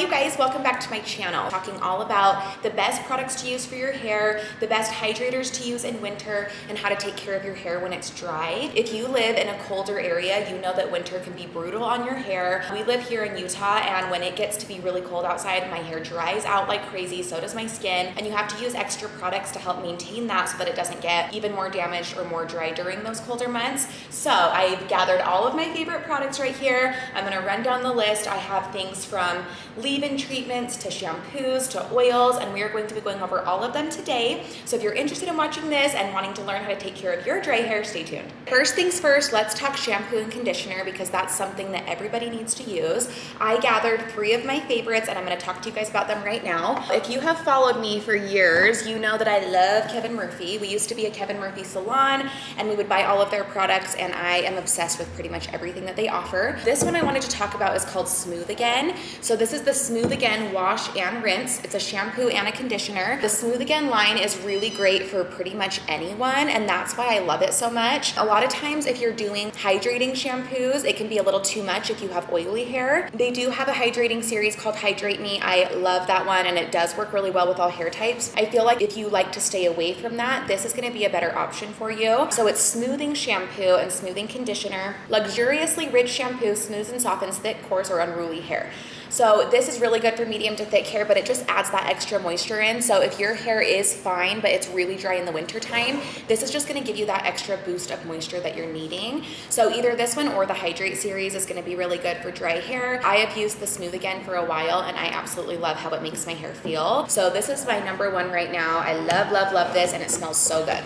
you guys, welcome back to my channel. Talking all about the best products to use for your hair, the best hydrators to use in winter, and how to take care of your hair when it's dry. If you live in a colder area, you know that winter can be brutal on your hair. We live here in Utah, and when it gets to be really cold outside, my hair dries out like crazy, so does my skin, and you have to use extra products to help maintain that so that it doesn't get even more damaged or more dry during those colder months. So I've gathered all of my favorite products right here. I'm gonna run down the list. I have things from leave-in treatments to shampoos to oils, and we are going to be going over all of them today. So if you're interested in watching this and wanting to learn how to take care of your dry hair, stay tuned. First things first, let's talk shampoo and conditioner because that's something that everybody needs to use. I gathered three of my favorites and I'm gonna talk to you guys about them right now. If you have followed me for years, you know that I love Kevin Murphy. We used to be a Kevin Murphy salon and we would buy all of their products, and I am obsessed with pretty much everything that they offer. This one I wanted to talk about is called Smooth Again. So this is the Smooth Again Wash and Rinse. It's a shampoo and a conditioner. The Smooth Again line is really great for pretty much anyone, and that's why I love it so much. A lot of times if you're doing hydrating shampoos, it can be a little too much if you have oily hair. They do have a hydrating series called Hydrate Me. I love that one, and it does work really well with all hair types. I feel like if you like to stay away from that, this is gonna be a better option for you. So it's smoothing shampoo and smoothing conditioner. Luxuriously rich shampoo smooths and softens thick, coarse, or unruly hair. So this is really good for medium to thick hair, but it just adds that extra moisture in. So if your hair is fine, but it's really dry in the winter time, this is just gonna give you that extra boost of moisture that you're needing. So either this one or the Hydrate series is gonna be really good for dry hair. I have used the Smooth Again for a while and I absolutely love how it makes my hair feel. So this is my number one right now. I love, love, love this, and it smells so good.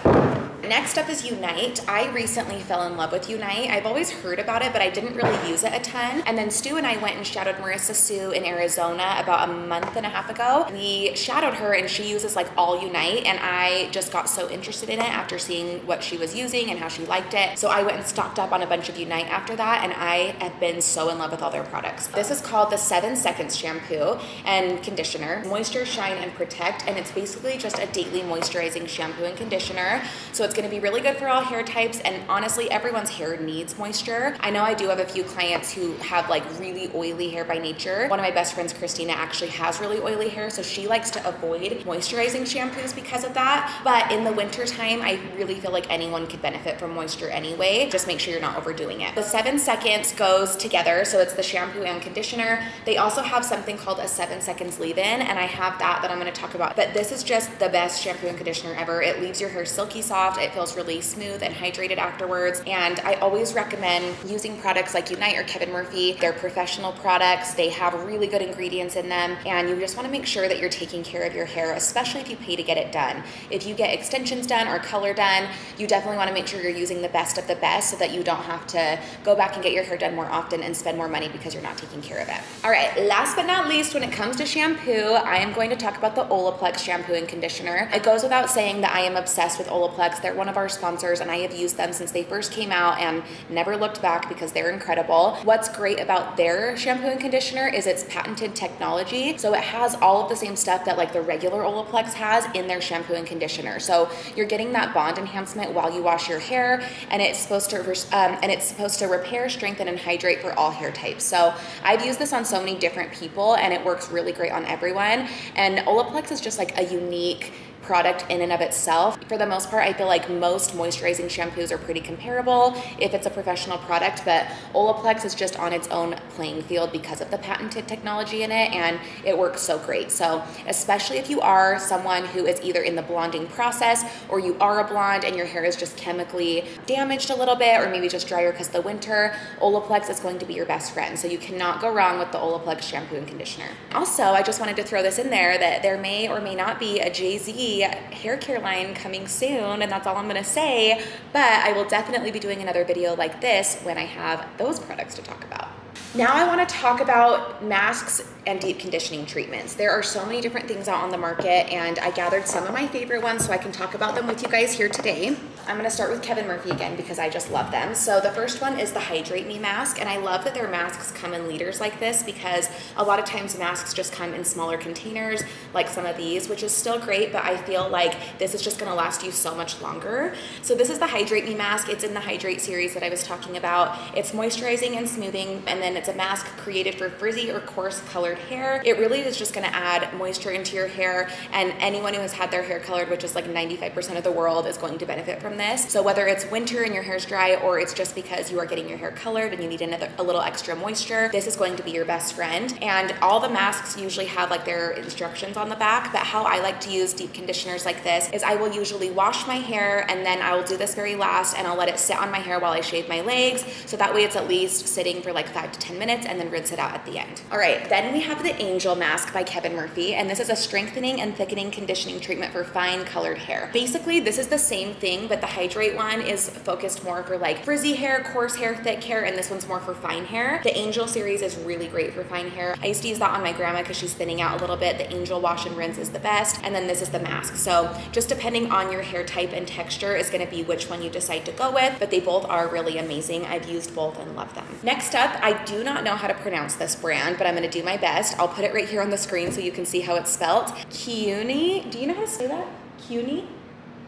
Next up is Unite. I recently fell in love with Unite. I've always heard about it, but I didn't really use it a ton. And then Stu and I went and shadowed Marissa Sue in Arizona about a month and a half ago. We shadowed her and she uses like all Unite, and I just got so interested in it after seeing what she was using and how she liked it. So I went and stocked up on a bunch of Unite after that, and I have been so in love with all their products. This is called the 7 Seconds Shampoo and Conditioner. Moisture, Shine, and Protect, and it's basically just a daily moisturizing shampoo and conditioner. So it's gonna be really good for all hair types, and honestly everyone's hair needs moisture. I know I do have a few clients who have like really oily hair by nature. One of my best friends, Christina, actually has really oily hair, so she likes to avoid moisturizing shampoos because of that. But in the winter time, I really feel like anyone could benefit from moisture anyway. Just make sure you're not overdoing it. The 7 Seconds goes together, so it's the shampoo and conditioner. They also have something called a 7 Seconds leave-in, and I have that I'm gonna talk about. But this is just the best shampoo and conditioner ever. It leaves your hair silky soft. It feels really smooth and hydrated afterwards. And I always recommend using products like Unite or Kevin Murphy. They're professional products. They have really good ingredients in them. And you just wanna make sure that you're taking care of your hair, especially if you pay to get it done. If you get extensions done or color done, you definitely wanna make sure you're using the best of the best so that you don't have to go back and get your hair done more often and spend more money because you're not taking care of it. All right, last but not least, when it comes to shampoo, I am going to talk about the Olaplex shampoo and conditioner. It goes without saying that I am obsessed with Olaplex. They're one of our sponsors, and I have used them since they first came out and never looked back because they're incredible. What's great about their shampoo and conditioner is its patented technology. So it has all of the same stuff that like the regular Olaplex has in their shampoo and conditioner. So you're getting that bond enhancement while you wash your hair, and it's supposed to repair, strengthen, and hydrate for all hair types. So I've used this on so many different people, and it works really great on everyone. And Olaplex is just like a unique product in and of itself. For the most part, I feel like most moisturizing shampoos are pretty comparable if it's a professional product, but Olaplex is just on its own playing field because of the patented technology in it, and it works so great. So especially if you are someone who is either in the blonding process or you are a blonde and your hair is just chemically damaged a little bit, or maybe just drier because the winter, Olaplex is going to be your best friend. So you cannot go wrong with the Olaplex shampoo and conditioner. Also, I just wanted to throw this in there that there may or may not be a JZ hair care line coming soon, and that's all I'm gonna say, but I will definitely be doing another video like this when I have those products to talk about. Now I wanna talk about masks and deep conditioning treatments. There are so many different things out on the market, and I gathered some of my favorite ones so I can talk about them with you guys here today. I'm going to start with Kevin Murphy again because I just love them. So the first one is the Hydrate Me mask, and I love that their masks come in liters like this because a lot of times masks just come in smaller containers like some of these, which is still great, but I feel like this is just going to last you so much longer. So this is the Hydrate Me mask. It's in the Hydrate series that I was talking about. It's moisturizing and smoothing, and then it's a mask created for frizzy or coarse colored hair. It really is just going to add moisture into your hair, and anyone who has had their hair colored, which is like 95% of the world, is going to benefit from this. So whether it's winter and your hair's dry, or it's just because you are getting your hair colored and you need a little extra moisture, this is going to be your best friend. And all the masks usually have like their instructions on the back, but how I like to use deep conditioners like this is I will usually wash my hair, and then I will do this very last, and I'll let it sit on my hair while I shave my legs, so that way it's at least sitting for like 5 to 10 minutes, and then rinse it out at the end. All right, then we have the Angel Mask by Kevin Murphy, and this is a strengthening and thickening conditioning treatment for fine colored hair. Basically, this is the same thing, but the Hydrate one is focused more for like frizzy hair, coarse hair, thick hair, and this one's more for fine hair. The Angel series is really great for fine hair. I used to use that on my grandma because she's thinning out a little bit. The Angel wash and rinse is the best, and then this is the mask. So just depending on your hair type and texture is going to be which one you decide to go with, but they both are really amazing. I've used both and love them. Next up, I do not know how to pronounce this brand, but I'm going to do my best. I'll put it right here on the screen so you can see how it's spelled. Keune. Do you know how to say that? Keune?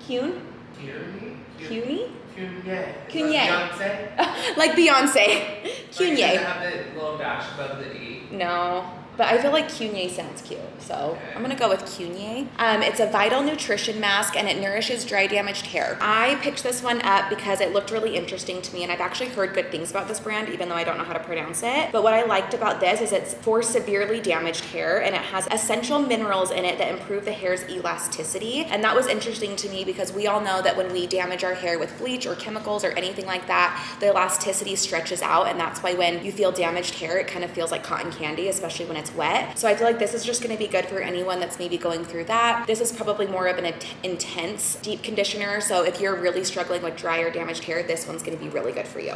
Keune? Keune? Keune. Like Beyonce. Keune. Like, have the little dash above the E. No. But I feel like Keune sounds cute, so I'm gonna go with Keune. It's a vital nutrition mask, and it nourishes dry, damaged hair. I picked this one up because it looked really interesting to me, and I've actually heard good things about this brand, even though I don't know how to pronounce it. But what I liked about this is it's for severely damaged hair, and it has essential minerals in it that improve the hair's elasticity. And that was interesting to me because we all know that when we damage our hair with bleach or chemicals or anything like that, the elasticity stretches out, and that's why when you feel damaged hair, it kind of feels like cotton candy, especially when it's wet. So I feel like this is just going to be good for anyone that's maybe going through that. This is probably more of an intense deep conditioner, so if you're really struggling with dry or damaged hair, this one's going to be really good for you.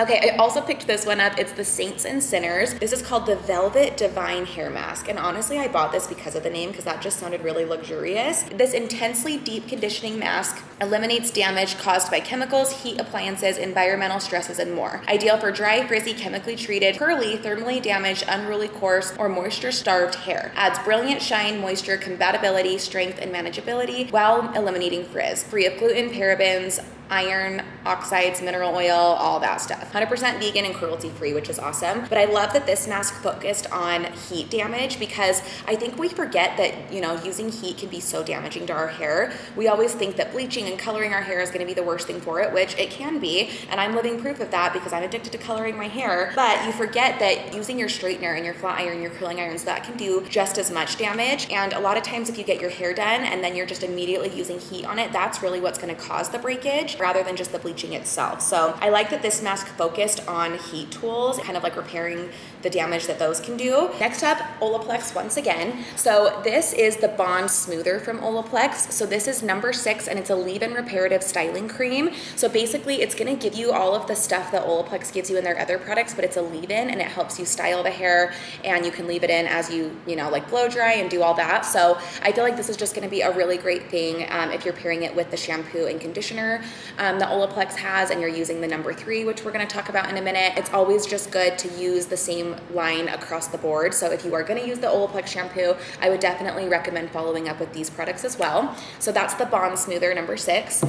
Okay, I also picked this one up. It's the Saints and Sinners. This is called the Velvet Divine Hair Mask. And honestly, I bought this because of the name, because that just sounded really luxurious. This intensely deep conditioning mask eliminates damage caused by chemicals, heat appliances, environmental stresses, and more. Ideal for dry, frizzy, chemically treated, curly, thermally damaged, unruly, coarse, or moisture-starved hair. Adds brilliant shine, moisture, compatibility, strength, and manageability while eliminating frizz. Free of gluten, parabens, iron, oxides, mineral oil, all that stuff. 100% vegan and cruelty-free, which is awesome. But I love that this mask focused on heat damage, because I think we forget that, you know, using heat can be so damaging to our hair. We always think that bleaching and coloring our hair is going to be the worst thing for it, which it can be, and I'm living proof of that because I'm addicted to coloring my hair. But you forget that using your straightener and your flat iron, your curling irons, that can do just as much damage. And a lot of times if you get your hair done and then you're just immediately using heat on it, that's really what's going to cause the breakage, rather than just the bleaching itself. So I like that this mask focused on heat tools, kind of like repairing the damage that those can do. Next up, Olaplex once again. So this is the Bond Smoother from Olaplex. So this is number 6, and it's a leave-in reparative styling cream. So basically it's gonna give you all of the stuff that Olaplex gives you in their other products, but it's a leave-in, and it helps you style the hair, and you can leave it in as you know, like blow dry and do all that. So I feel like this is just gonna be a really great thing if you're pairing it with the shampoo and conditioner that Olaplex has, and you're using the number 3, which we're going to talk about in a minute. It's always just good to use the same line across the board. So if you are going to use the Olaplex shampoo, I would definitely recommend following up with these products as well. So that's the Bond Smoother number 6.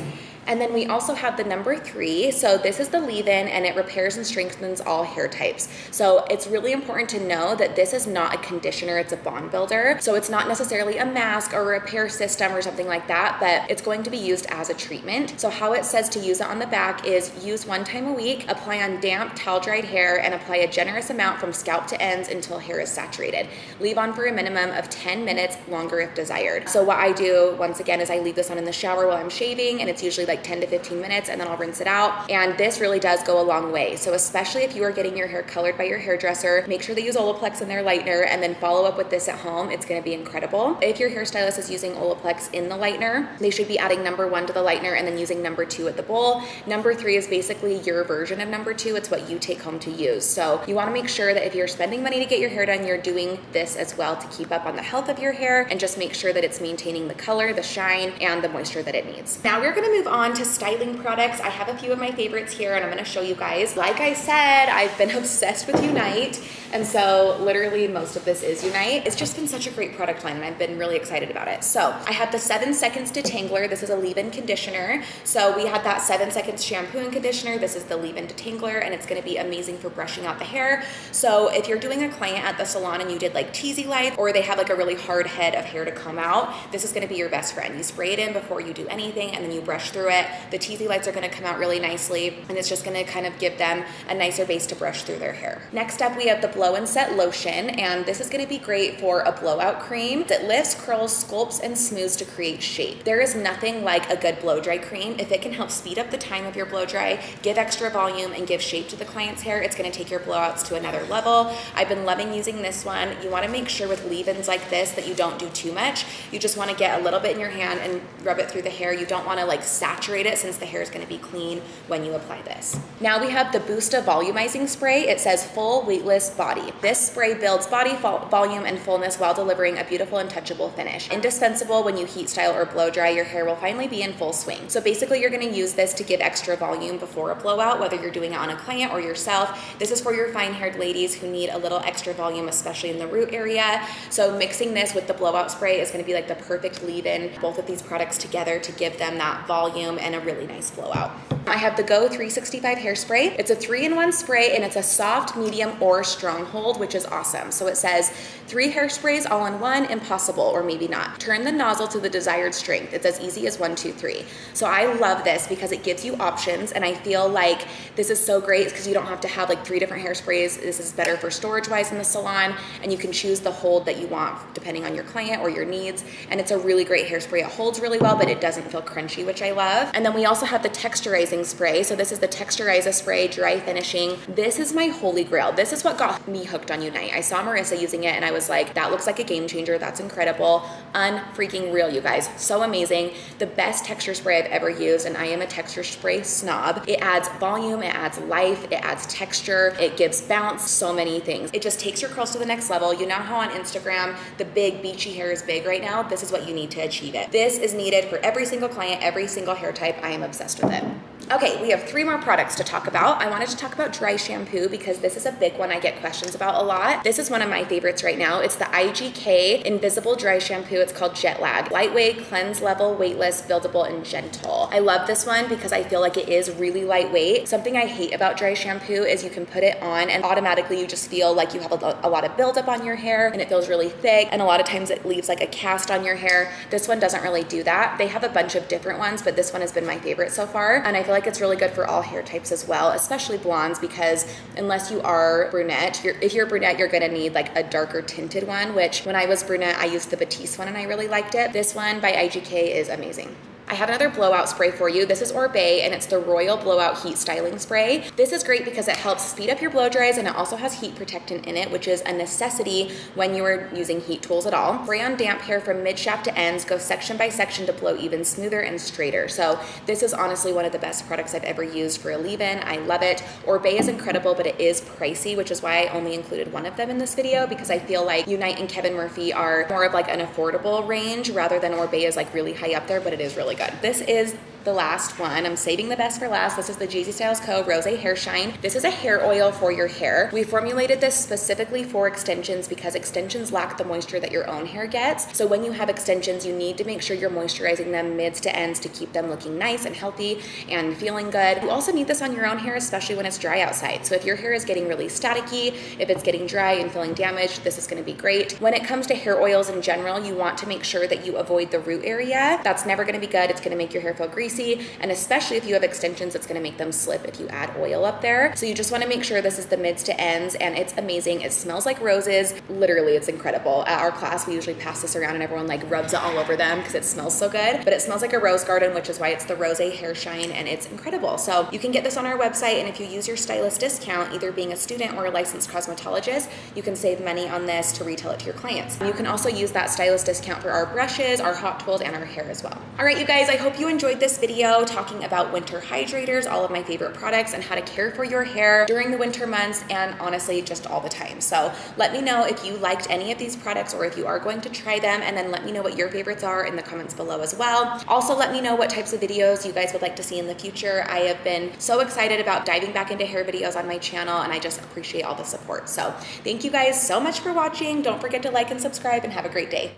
And then we also have the number 3. So this is the leave-in, and it repairs and strengthens all hair types. So it's really important to know that this is not a conditioner, it's a bond builder. So it's not necessarily a mask or a repair system or something like that, but it's going to be used as a treatment. So how it says to use it on the back is use 1 time a week, apply on damp, towel-dried hair, and apply a generous amount from scalp to ends until hair is saturated. Leave on for a minimum of 10 minutes longer if desired. So what I do, once again, is I leave this on in the shower while I'm shaving, and it's usually like 10 to 15 minutes, and then I'll rinse it out. And this really does go a long way. So especially if you are getting your hair colored by your hairdresser, make sure they use Olaplex in their lightener, and then follow up with this at home. It's going to be incredible. If your hairstylist is using Olaplex in the lightener, they should be adding number 1 to the lightener and then using number 2 at the bowl. Number 3 is basically your version of number 2. It's what you take home to use. So you want to make sure that if you're spending money to get your hair done, you're doing this as well to keep up on the health of your hair, and just make sure that it's maintaining the color, the shine, and the moisture that it needs. Now we're going to move on on to styling products. I have a few of my favorites here and I'm gonna show you guys. Like I said, I've been obsessed with Unite, and so literally most of this is Unite. It's just been such a great product line and I've been really excited about it. So I have the 7 Seconds Detangler. This is a leave-in conditioner. So we had that 7 Seconds shampoo and conditioner. This is the leave-in detangler, and it's gonna be amazing for brushing out the hair. So if you're doing a client at the salon and you did like Teasy Life, or they have like a really hard head of hair to come out, this is gonna be your best friend. You spray it in before you do anything and then you brush through it. The Teasy Lights are gonna come out really nicely, and it's just gonna kind of give them a nicer base to brush through their hair. Next up, we have the Blow and Set Lotion, and this is gonna be great for a blowout cream. It lifts, curls, sculpts, and smooths to create shape. There is nothing like a good blow dry cream. If it can help speed up the time of your blow dry, give extra volume, and give shape to the client's hair, it's gonna take your blowouts to another level. I've been loving using this one. You wanna make sure with leave-ins like this that you don't do too much. You just wanna get a little bit in your hand and rub it through the hair. You don't wanna like saturate it, since the hair is gonna be clean when you apply this. Now we have the Boosta Volumizing Spray. It says full weightless body. This spray builds body volume and fullness while delivering a beautiful and touchable finish. Indispensable when you heat style or blow dry, your hair will finally be in full swing. So basically you're gonna use this to give extra volume before a blowout, whether you're doing it on a client or yourself. This is for your fine-haired ladies who need a little extra volume, especially in the root area. So mixing this with the blowout spray is gonna be like the perfect leave-in, both of these products together to give them that volume and a really nice blowout. I have the Go 365 Hairspray. It's a 3-in-1 spray, and it's a soft, medium, or strong hold, which is awesome. So it says 3 hairsprays all in one, impossible, or maybe not. Turn the nozzle to the desired strength. It's as easy as 1, 2, 3. So I love this because it gives you options, and I feel like this is so great because you don't have to have like 3 different hairsprays. This is better for storage-wise in the salon, and you can choose the hold that you want depending on your client or your needs. And it's a really great hairspray. It holds really well, but it doesn't feel crunchy, which I love. And then we also have the texturizing spray. So this is the Texturizer Spray Dry Finishing. This is my holy grail. This is what got me hooked on Unite. I saw Marissa using it and I was like, that looks like a game changer. That's incredible. Unfreaking real, you guys. So amazing. The best texture spray I've ever used, and I am a texture spray snob. It adds volume, it adds life, it adds texture, it gives bounce, so many things. It just takes your curls to the next level. You know how on Instagram, the big beachy hair is big right now? This is what you need to achieve it. This is needed for every single client, every single hair type. I am obsessed with it. Okay, we have 3 more products to talk about. I wanted to talk about dry shampoo because this is a big one I get questions about a lot. This is one of my favorites right now. It's the IGK Invisible Dry Shampoo. It's called Jet Lag. Lightweight, cleanse level, weightless, buildable, and gentle. I love this one because I feel like it is really lightweight. Something I hate about dry shampoo is you can put it on and automatically you just feel like you have a lot of buildup on your hair and it feels really thick, and a lot of times it leaves like a cast on your hair. This one doesn't really do that. They have a bunch of different ones, but this one has been my favorite so far, and I feel like it's really good for all hair types as well, especially blondes, because unless you are brunette, if you're brunette, you're gonna need like a darker tinted one, which when I was brunette, I used the Batiste one and I really liked it. This one by IGK is amazing. I have another blowout spray for you. This is Orbe, and it's the Royal Blowout Heat Styling Spray. This is great because it helps speed up your blow dries, and it also has heat protectant in it, which is a necessity when you are using heat tools at all. Spray on damp hair from mid shaft to ends, go section by section to blow even smoother and straighter. So this is honestly one of the best products I've ever used for a leave-in. I love it. Orbe is incredible, but it is pricey, which is why I only included one of them in this video, because I feel like Unite and Kevin Murphy are more of like an affordable range, rather than Orbe is like really high up there, but it is really good. This is the last one. I'm saving the best for last. This is the JZ Styles Co. Rose Hair Shine. This is a hair oil for your hair. We formulated this specifically for extensions because extensions lack the moisture that your own hair gets. So when you have extensions, you need to make sure you're moisturizing them mids to ends to keep them looking nice and healthy and feeling good. You also need this on your own hair, especially when it's dry outside. So if your hair is getting really staticky, if it's getting dry and feeling damaged, this is going to be great. When it comes to hair oils in general, you want to make sure that you avoid the root area. That's never going to be good. It's going to make your hair feel greasy. And especially if you have extensions, it's gonna make them slip if you add oil up there. So you just wanna make sure this is the mids to ends, and it's amazing. It smells like roses. Literally, it's incredible. At our class, we usually pass this around and everyone like rubs it all over them because it smells so good, but it smells like a rose garden, which is why it's the Rose Hair Shine, and it's incredible. So you can get this on our website, and if you use your stylist discount, either being a student or a licensed cosmetologist, you can save money on this to retail it to your clients. You can also use that stylist discount for our brushes, our hot tools, and our hair as well. All right, you guys, I hope you enjoyed this video talking about winter hydrators, all of my favorite products, and how to care for your hair during the winter months, and honestly just all the time. So let me know if you liked any of these products or if you are going to try them, and then let me know what your favorites are in the comments below as well. Also let me know what types of videos you guys would like to see in the future. I have been so excited about diving back into hair videos on my channel, and I just appreciate all the support. So thank you guys so much for watching. Don't forget to like and subscribe, and have a great day.